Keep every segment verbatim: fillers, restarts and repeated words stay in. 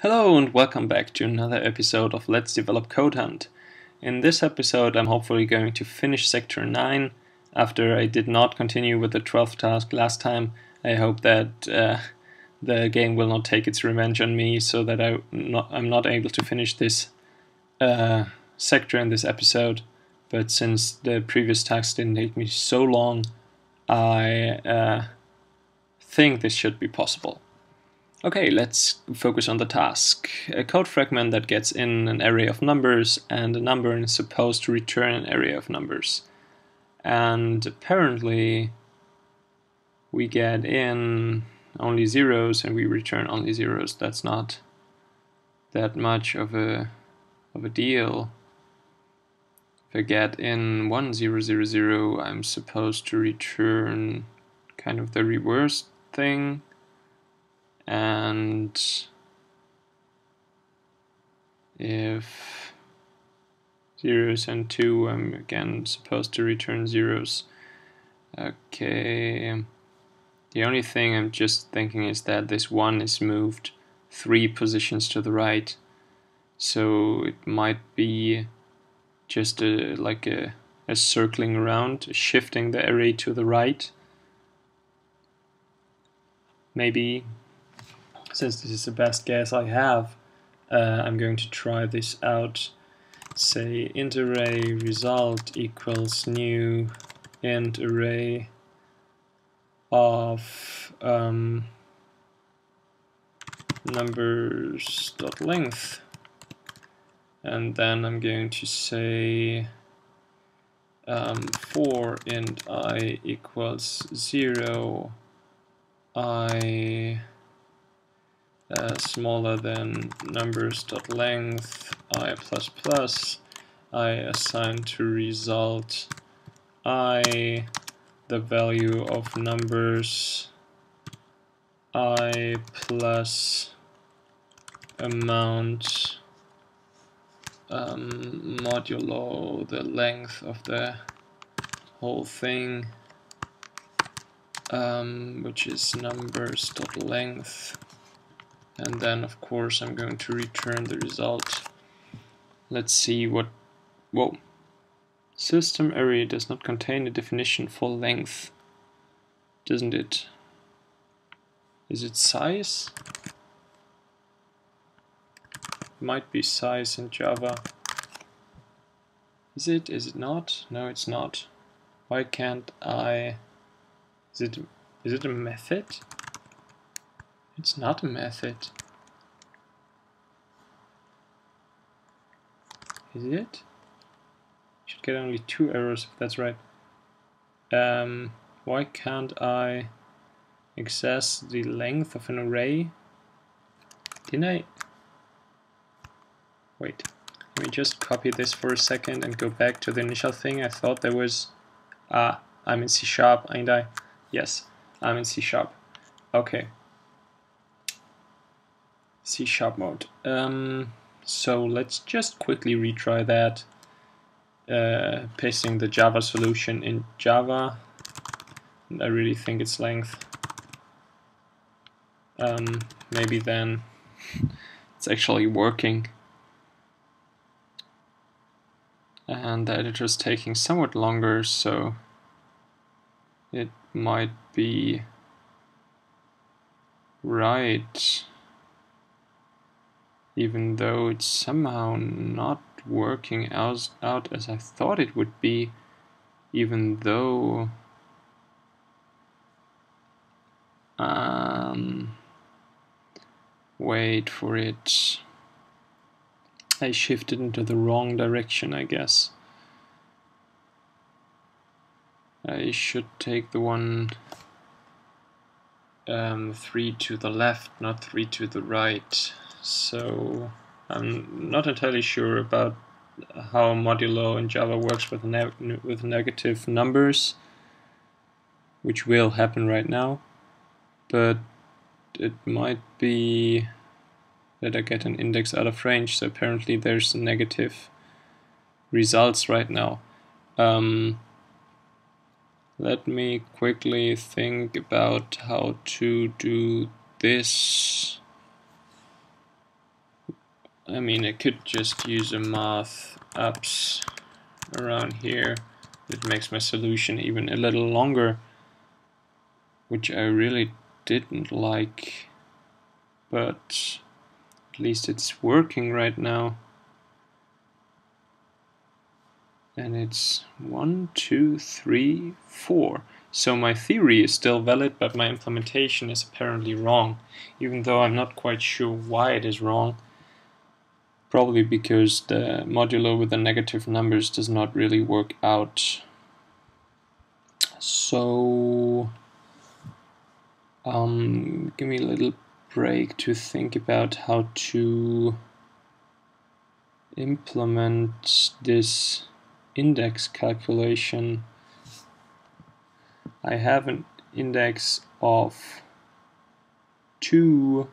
Hello and welcome back to another episode of Let's Develop Code Hunt. In this episode I'm hopefully going to finish Sector nine. After I did not continue with the twelfth task last time, I hope that uh, the game will not take its revenge on me so that I not, I'm not able to finish this uh, sector in this episode. But since the previous task didn't take me so long, I uh, think this should be possible. Okay, let's focus on the task. A code fragment that gets in an array of numbers, and a number is supposed to return an array of numbers. And apparently we get in only zeros and we return only zeros. That's not that much of a of a deal. If I get in one zero zero zero, I'm supposed to return kind of the reverse thing. And if zeros and two, I'm again supposed to return zeros. Okay, the only thing I'm just thinking is that this one is moved three positions to the right, so it might be just a like a, a circling around, shifting the array to the right, maybe. Since this is the best guess I have, uh, I'm going to try this out. Say int array result equals new int array of um, numbers dot length, and then I'm going to say um, for int I equals zero, I Uh, smaller than numbers.length I plus plus I assign to result I the value of numbers I plus amount um, modulo the length of the whole thing, um, which is numbers.length. And then, of course, I'm going to return the result. Let's see what... Whoa. System array does not contain a definition for length, doesn't it? Is it size? Might be size in Java. Is it? Is it not? No, it's not. Why can't I... Is it? Is it a method? It's not a method. Is it? Should get only two errors if that's right. Um, why can't I access the length of an array? Didn't I? Wait, let me just copy this for a second and go back to the initial thing. I thought there was... Ah, I'm in C sharp, ain't I? Yes, I'm in C sharp. Okay. C sharp mode. Um, so let's just quickly retry that, uh, pasting the Java solution in Java. And I really think it's length. Um, maybe then it's actually working. And the editor is taking somewhat longer, so it might be right. Even though it's somehow not working out, out as I thought it would be, even though um, wait for it, I shifted into the wrong direction, I guess. I should take the one um, three to the left, not three to the right. So I'm not entirely sure about how modulo in Java works with ne with negative numbers, which will happen right now, but it might be that I get an index out of range, so apparently there's negative results right now. Um, let me quickly think about how to do this. I mean, I could just use a math ups around here. That makes my solution even a little longer, which I really didn't like, but at least it's working right now. And it's one, two, three, four. So my theory is still valid, but my implementation is apparently wrong, even though I'm not quite sure why it is wrong. Probably because the modulo with the negative numbers does not really work out. So um, give me a little break to think about how to implement this index calculation. I have an index of two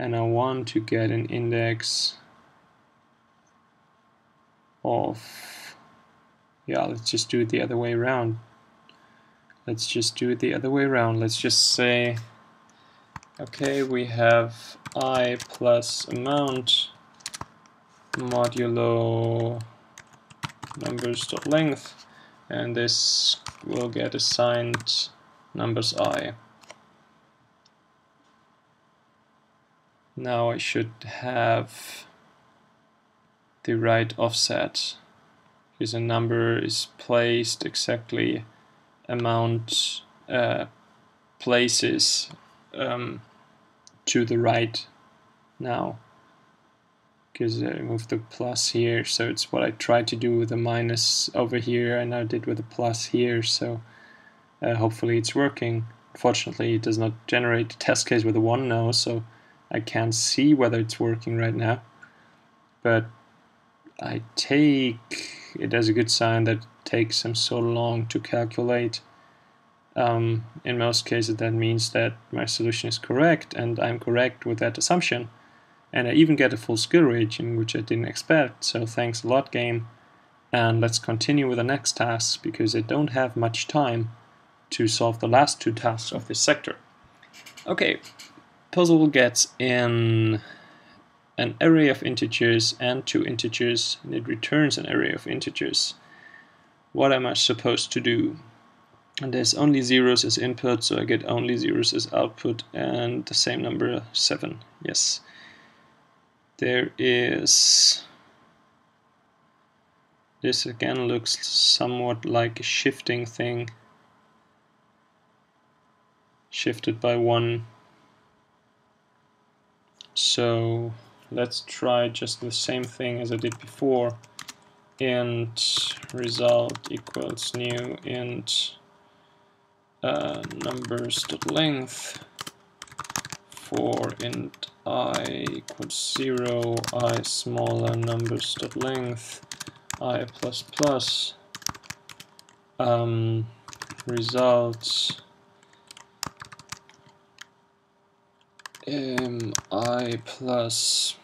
and I want to get an index of, yeah, let's just do it the other way around. Let's just do it the other way around. Let's just say, okay, we have I plus amount modulo numbers dot length, and this will get assigned numbers I. Now I should have the right offset, because a number is placed exactly amount uh, places um, to the right now, because I moved the plus here, so it's what I tried to do with the minus over here and I did with a plus here, so uh, hopefully it's working. Unfortunately it does not generate the test case with a one now, so I can't see whether it's working right now, but I take it as a good sign that it takes them so long to calculate. Um, in most cases that means that my solution is correct and I'm correct with that assumption, and I even get a full skill rating, which I didn't expect, so thanks a lot, game, and let's continue with the next task, because I don't have much time to solve the last two tasks of this sector. Okay. Puzzle gets in an array of integers and two integers, and it returns an array of integers. What am I supposed to do? And there's only zeros as input, so I get only zeros as output, and the same number seven. Yes. There is. This again looks somewhat like a shifting thing. Shifted by one. So let's try just the same thing as I did before. Int result equals new int uh, numbers dot length for int I equals zero, I smaller numbers dot length, I plus plus um, results. Um, I plus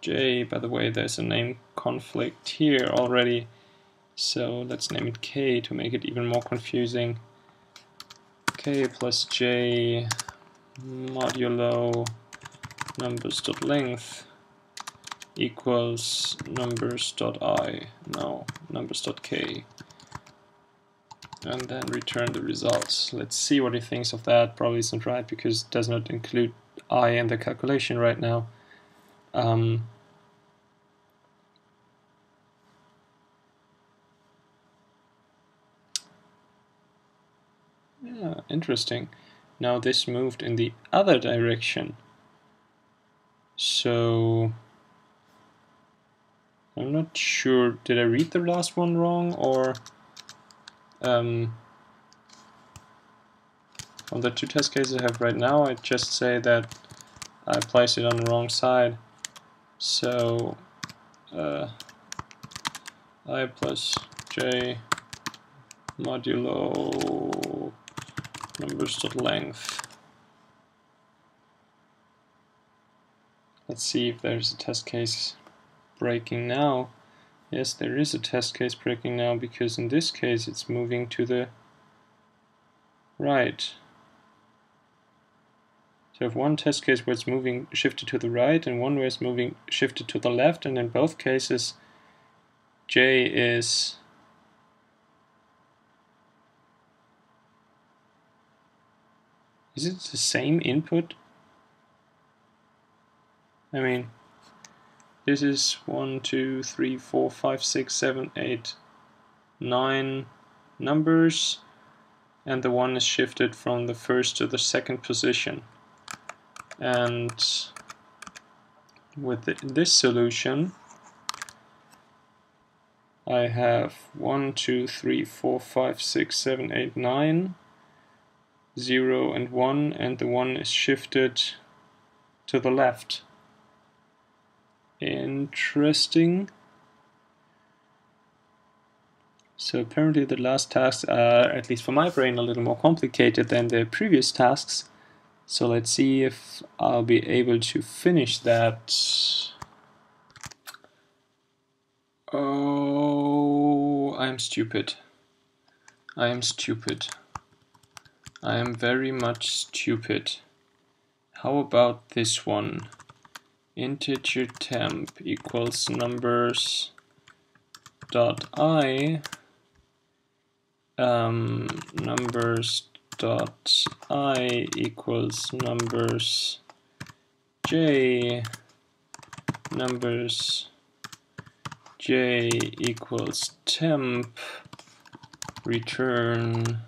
j, by the way there's a name conflict here already, so let's name it k to make it even more confusing. K plus j modulo numbers dot length equals numbers dot I, no, numbers dot k, and then return the results. Let's see what he thinks of that. Probably isn't right because it does not include I in the calculation right now. Um, yeah, interesting. Now this moved in the other direction. So I'm not sure, did I read the last one wrong, or Um, on the two test cases I have right now, I just say that I placed it on the wrong side. So uh, I plus j modulo numbers dot length. Let's see if there's a test case breaking now. Yes, there is a test case breaking now, because in this case it's moving to the right. So if one test case where it's moving shifted to the right and one where it's moving shifted to the left, and in both cases J is is it the same input? I mean, this is one, two, three, four, five, six, seven, eight, nine numbers, and the one is shifted from the first to the second position. And with the, this solution, I have one, two, three, four, five, six, seven, eight, nine, zero and one, and the one is shifted to the left. Interesting. So apparently the last tasks are, at least for my brain, a little more complicated than the previous tasks. So let's see if I'll be able to finish that. Oh, I'm stupid. I am stupid. I am very much stupid. How about this one? Integer temp equals numbers dot I, um, numbers dot I equals numbers j, numbers j equals temp, return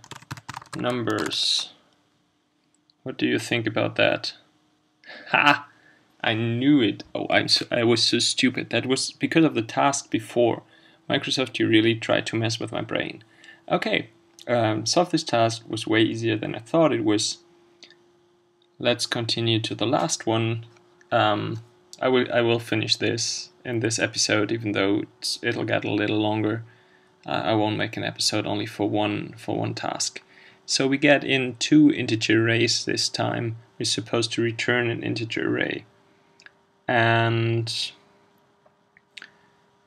numbers. What do you think about that? Ha! I knew it. Oh, I'm so, I was so stupid. That was because of the task before. Microsoft, you really tried to mess with my brain. Okay, um, solve this task was way easier than I thought it was. Let's continue to the last one. Um, I will I will finish this in this episode, even though it's, it'll get a little longer. Uh, I won't make an episode only for one for one task. So we get in two integer arrays this time. We're supposed to return an integer array. And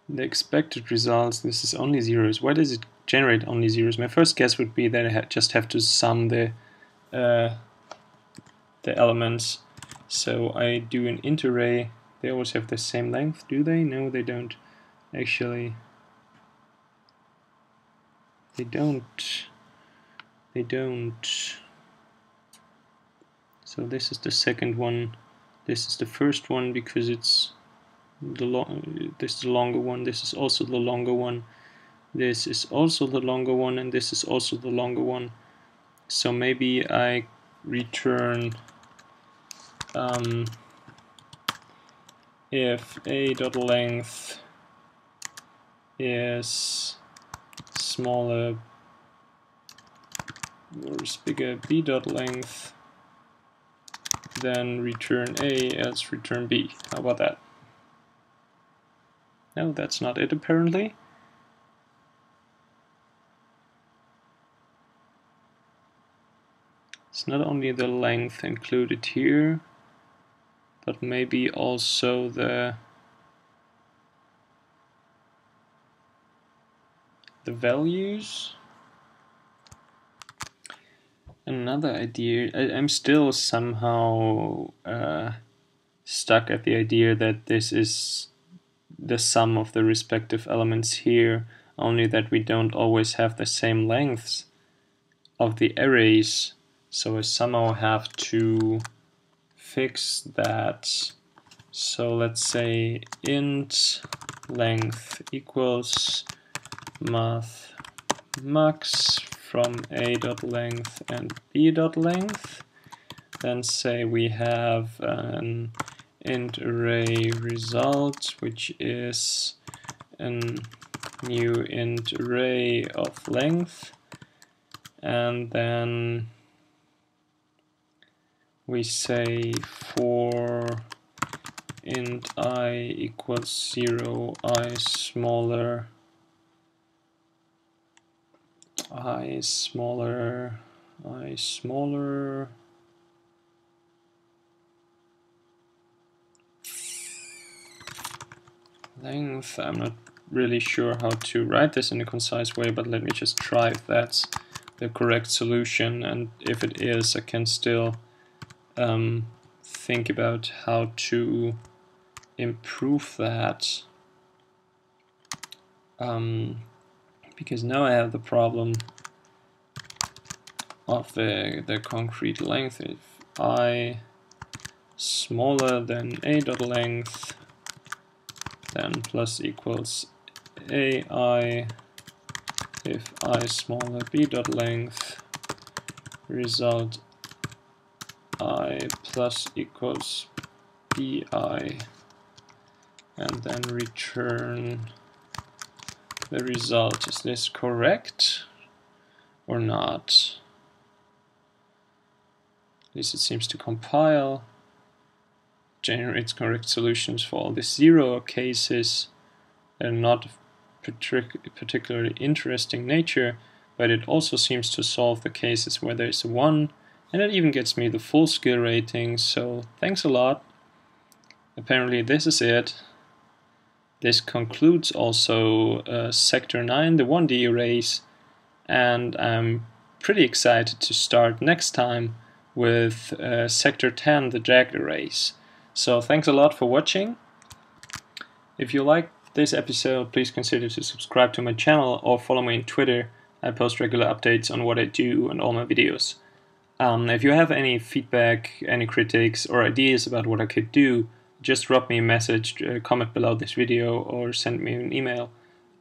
the expected results, this is only zeros. Why does it generate only zeros? My first guess would be that I ha- just have to sum the uh, the elements. So I do an int array. They always have the same length, do they? No, they don't. Actually, they don't. They don't. So this is the second one. This is the first one because it's the long. This is the longer one. This is also the longer one. This is also the longer one, and this is also the longer one. So maybe I return um, if a dot length is smaller or is bigger b dot length, then return A, else return B. How about that? No, that's not it apparently. It's not only the length included here, but maybe also the the values. Another idea, I, I'm still somehow uh, stuck at the idea that this is the sum of the respective elements here, only that we don't always have the same lengths of the arrays, so I somehow have to fix that. So let's say int length equals math max from a dot length and b dot length, then say we have an int array result, which is a new int array of length, and then we say for int I equals zero, I smaller. I smaller, I smaller. Length. I'm not really sure how to write this in a concise way, but let me just try if that's the correct solution. And if it is, I can still um, think about how to improve that, um, because now I have the problem of the, the concrete length. If I smaller than a dot length, then plus equals ai. If I smaller b dot length, result I plus equals bi, and then return the result. Is this correct or not? At least it seems to compile. Generates correct solutions for all the zero cases that are not of partic particularly interesting nature, but it also seems to solve the cases where there is a one, and it even gets me the full skill rating, so thanks a lot. Apparently this is it. This concludes also uh, Sector nine, the one D race, and I'm pretty excited to start next time with uh, Sector ten, the Jagged race. So thanks a lot for watching. If you liked this episode, please consider to subscribe to my channel or follow me on Twitter. I post regular updates on what I do and all my videos. Um, if you have any feedback, any critics or ideas about what I could do, just drop me a message, uh, comment below this video or send me an email.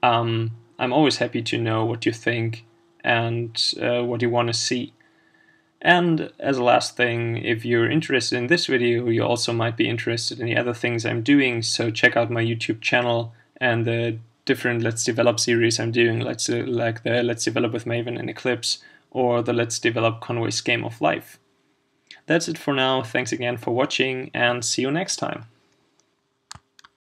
Um, I'm always happy to know what you think and uh, what you want to see. And as a last thing, if you're interested in this video, you also might be interested in the other things I'm doing, so check out my YouTube channel and the different Let's Develop series I'm doing, let's, uh, like the Let's Develop with Maven and Eclipse, or the Let's Develop Conway's Game of Life. That's it for now, thanks again for watching, and see you next time!